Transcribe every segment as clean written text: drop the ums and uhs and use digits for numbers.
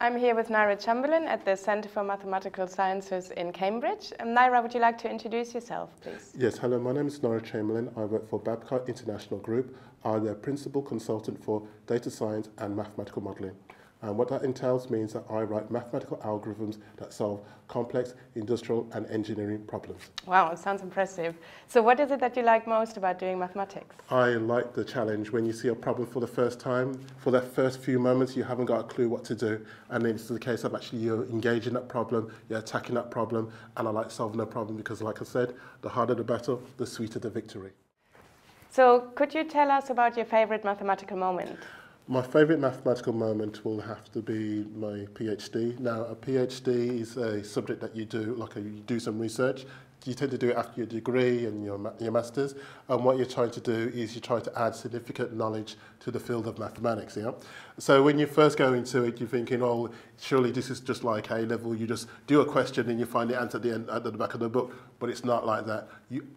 I'm here with Nira Chamberlain at the Centre for Mathematical Sciences in Cambridge. Nira, would you like to introduce yourself, please? Yes, hello, my name is Nira Chamberlain. I work for Babcock International Group. I'm the Principal Consultant for Data Science and Mathematical Modelling. And what that entails means that I write mathematical algorithms that solve complex industrial and engineering problems. Wow, it sounds impressive. So what is it that you like most about doing mathematics? I like the challenge. When you see a problem for the first time, for the first few moments, you haven't got a clue what to do. And it's the case of actually you're engaging that problem, you're attacking that problem, and I like solving the problem because, like I said, the harder the battle, the sweeter the victory. So could you tell us about your favourite mathematical moment? My favourite mathematical moment will have to be my PhD. Now, a PhD is a subject that you do, you do some research. You tend to do it after your degree and your master's. And what you're trying to do is you try to add significant knowledge to the field of mathematics. Yeah? So when you first go into it, you're thinking, oh, surely this is just like A level. You just do a question and you find the answer at the end, at the back of the book. But it's not like that.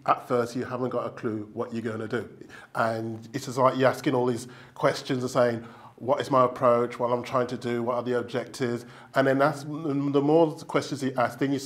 At first, you haven't got a clue what you're going to do. And it's just like you're asking all these questions and saying, what is my approach, what I'm trying to do, what are the objectives? And then that's, the more questions you ask, then you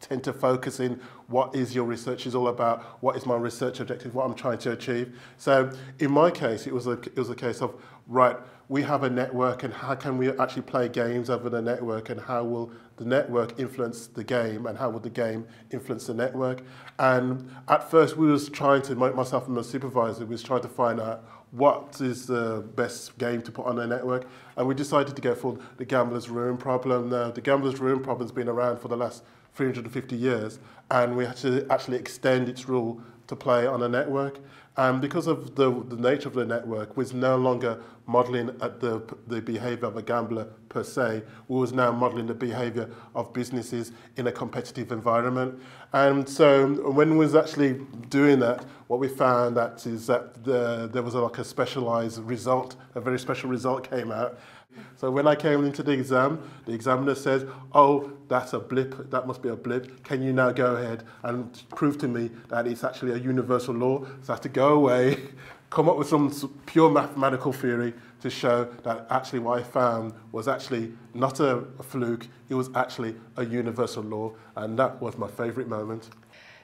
tend to focus in what is your research is all about, what is my research objective, what I'm trying to achieve. So in my case, it was a case of, right, we have a network and how can we actually play games over the network and how will the network influence the game and how will the game influence the network? And at first we was trying to, myself and my supervisor was trying to find out what is the best game to put on a network, and we decided to go for the gambler's ruin problem. Now, the gambler's ruin problem has been around for the last 350 years, and we had to actually extend its rule to play on a network. And because of the nature of the network, was no longer modelling at the behaviour of a gambler per se, we was now modelling the behaviour of businesses in a competitive environment. And so when we was actually doing that, what we found that is that there was a specialised result, a very special result came out. So when I came into the exam, the examiner says, oh, that's a blip, that must be a blip. Can you now go ahead and prove to me that it's actually a universal law? So I have to go away, come up with some pure mathematical theory to show that actually what I found was actually not a fluke, it was actually a universal law. And that was my favourite moment.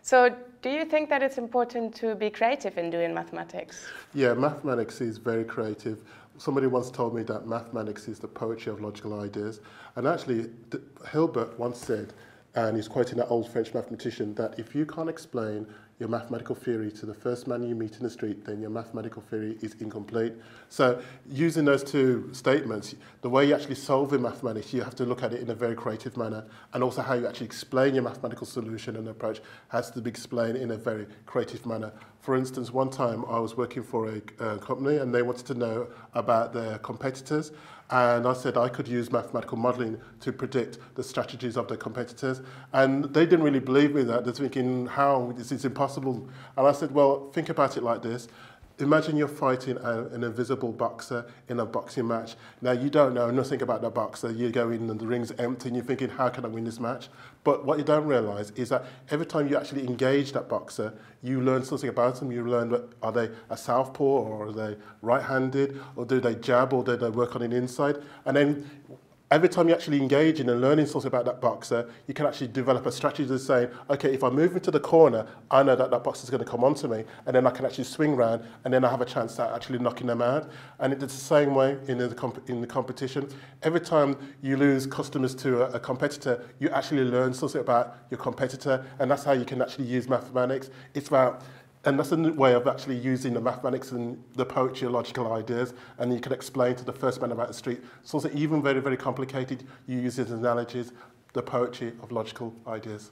So do you think that it's important to be creative in doing mathematics? Yeah, mathematics is very creative. Somebody once told me that mathematics is the poetry of logical ideas. And actually, Hilbert once said, and he's quoting that old French mathematician, that if you can't explain your mathematical theory to the first man you meet in the street, then your mathematical theory is incomplete. So using those two statements, the way you actually solve in mathematics, you have to look at it in a very creative manner, and also how you actually explain your mathematical solution and approach has to be explained in a very creative manner. For instance, one time I was working for a company and they wanted to know about their competitors, and I said I could use mathematical modelling to predict the strategies of their competitors, and they didn't really believe me that. They're thinking, how, this is impossible. And I said, well, think about it like this. Imagine you're fighting an invisible boxer in a boxing match. Now, you don't know nothing about the boxer. You go in and the ring's empty and you're thinking, how can I win this match? But what you don't realise is that every time you actually engage that boxer, you learn something about them. You learn, are they a southpaw or are they right-handed? Or do they jab or do they work on an inside? And then every time you actually engage in and learning something about that boxer, you can actually develop a strategy to say, okay, if I move into the corner, I know that that boxer is going to come onto me, and then I can actually swing round, and then I have a chance at actually knocking them out. And it's the same way in the competition. Every time you lose customers to a competitor, you actually learn something about your competitor, and that's how you can actually use mathematics. It's about, and that's a way of actually using the mathematics and the poetry of logical ideas, and you can explain to the first man about the street. So even very, very complicated, you use it as analogies, the poetry of logical ideas.